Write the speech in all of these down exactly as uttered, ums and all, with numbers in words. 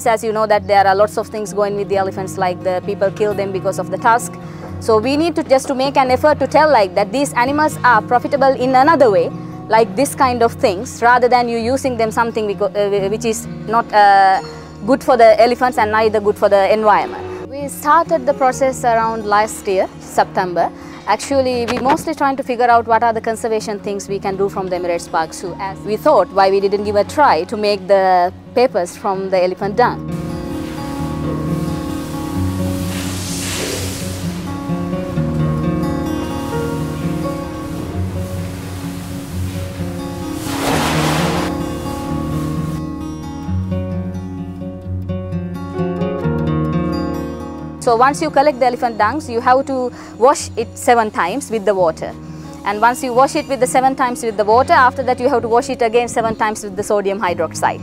species, as you know, that there are lots of things going with the elephants, like the people kill them because of the tusk. So we need to just to make an effort to tell like that these animals are profitable in another way, like this kind of things, rather than you using them something which is not uh, good for the elephants and neither good for the environment. We started the process around last year, September. Actually, we're mostly trying to figure out what are the conservation things we can do from the Emirates Park Zoo. As we thought, why we didn't give a try to make the papers from the elephant dung. So once you collect the elephant dung, you have to wash it seven times with the water. And once you wash it with the seven times with the water, after that you have to wash it again seven times with the sodium hydroxide.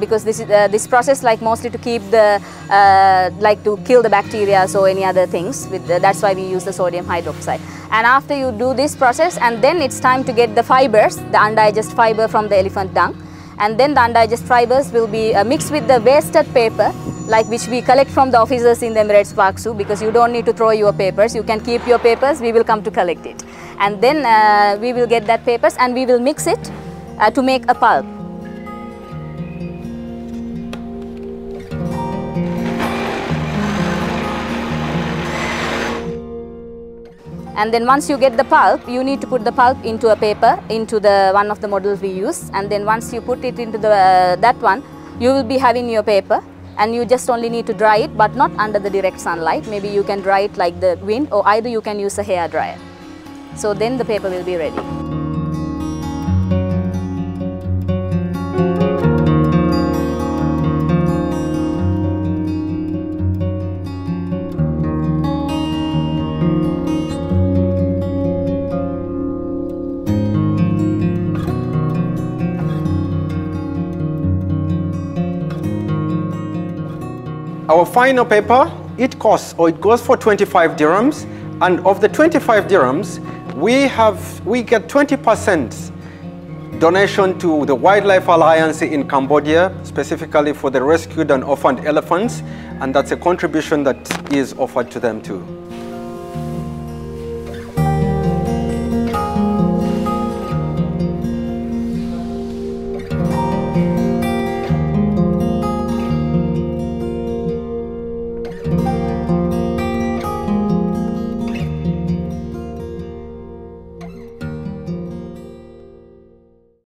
Because this is, uh, this process like mostly to keep the, uh, like to kill the bacteria or any other things. With the, that's why we use the sodium hydroxide. And after you do this process, and then it's time to get the fibers, the undigested fiber from the elephant dung. And then the undigested fibers will be uh, mixed with the wasted paper, like which we collect from the officers in the Emirates Park Zoo, because you don't need to throw your papers, you can keep your papers, we will come to collect it. And then uh, we will get that papers and we will mix it uh, to make a pulp. And then once you get the pulp, you need to put the pulp into a paper, into the one of the models we use. And then once you put it into the, uh, that one, you will be having your paper. And you just only need to dry it, but not under the direct sunlight. Maybe you can dry it like the wind, or either you can use a hair dryer. So then the paper will be ready. Our final paper, it costs, or it goes for twenty-five dirhams, and of the twenty-five dirhams, we have, we get twenty percent donation to the Wildlife Alliance in Cambodia, specifically for the rescued and orphaned elephants, and that's a contribution that is offered to them too.